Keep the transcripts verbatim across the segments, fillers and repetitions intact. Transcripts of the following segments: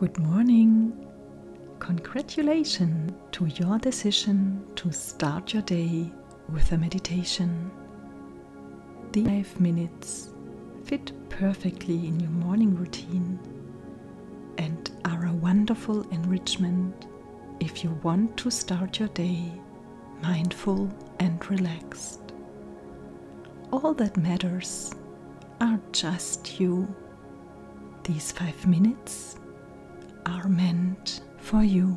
Good morning. Congratulations to your decision to start your day with a meditation. The five minutes fit perfectly in your morning routine and are a wonderful enrichment if you want to start your day mindful and relaxed. All that matters are just you. These five minutes are meant for you.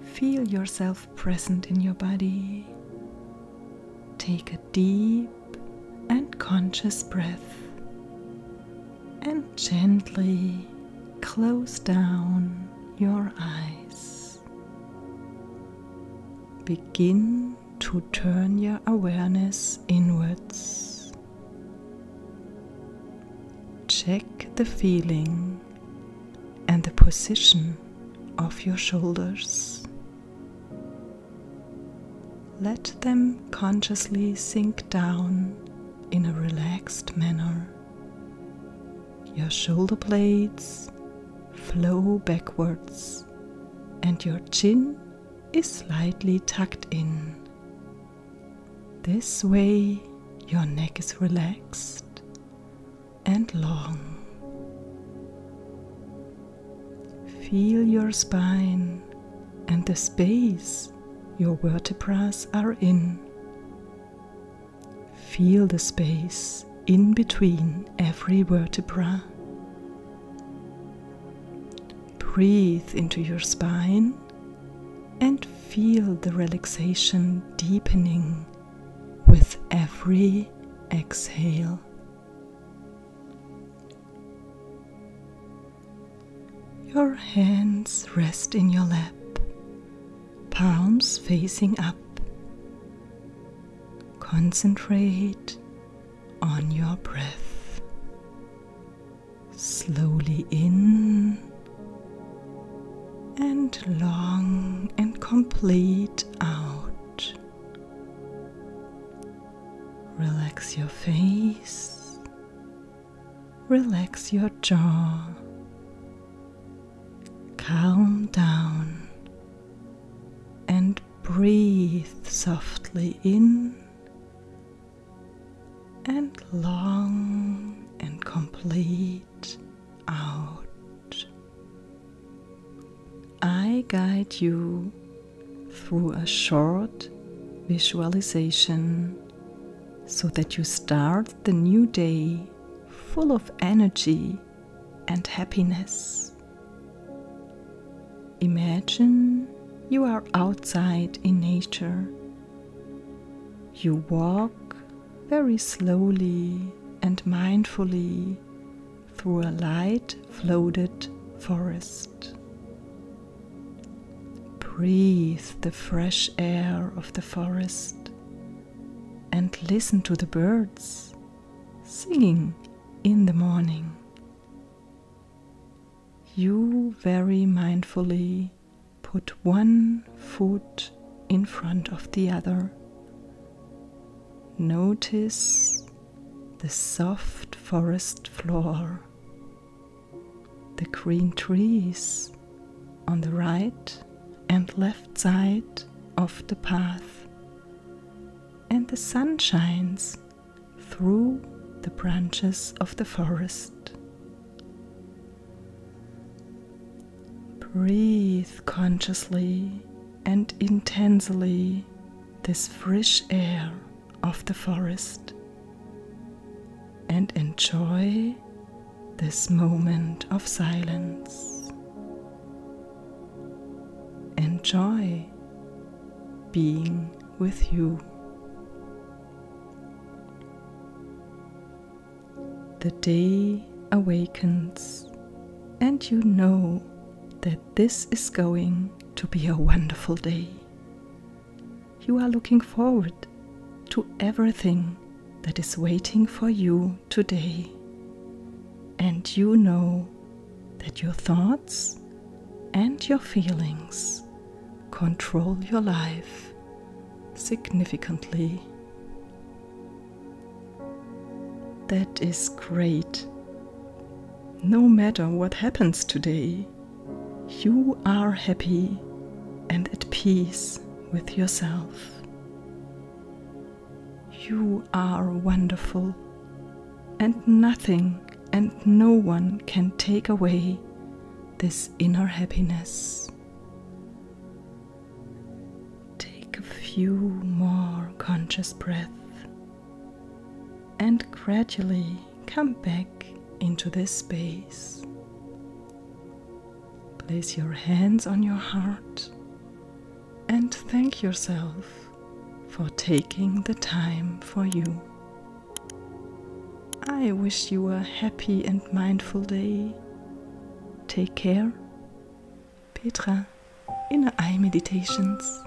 Feel yourself present in your body. Take a deep and conscious breath and gently close down your eyes. Begin to turn your awareness inwards. Check the feeling and the position of your shoulders. Let them consciously sink down in a relaxed manner. Your shoulder blades flow backwards and your chin is slightly tucked in. This way your neck is relaxed and long. Feel your spine and the space your vertebrae are in. Feel the space in between every vertebra. Breathe into your spine and feel the relaxation deepening with every exhale. Your hands rest in your lap, palms facing up. Concentrate on your breath. Slowly in and long and complete out. Relax your face. Relax your jaw. Calm down and breathe softly in and long and complete out. I guide you through a short visualization so that you start the new day full of energy and happiness. Imagine you are outside in nature. You walk very slowly and mindfully through a light flooded forest. Breathe the fresh air of the forest and listen to the birds singing in the morning. You very mindfully put one foot in front of the other. Notice the soft forest floor, the green trees on the right and left side of the path, and the sun shines through the branches of the forest. Breathe consciously and intensely this fresh air of the forest and enjoy this moment of silence. Enjoy being with you. The day awakens and you know that this is going to be a wonderful day. You are looking forward to everything that is waiting for you today. And you know that your thoughts and your feelings control your life significantly. That is great. no matter what happens today, you are happy and at peace with yourself. You are wonderful, and nothing and no one can take away this inner happiness. Take a few more conscious breaths and gradually come back into this space. Place your hands on your heart and thank yourself for taking the time for you. I wish you a happy and mindful day. Take care. Petra, Inner Eye Meditations.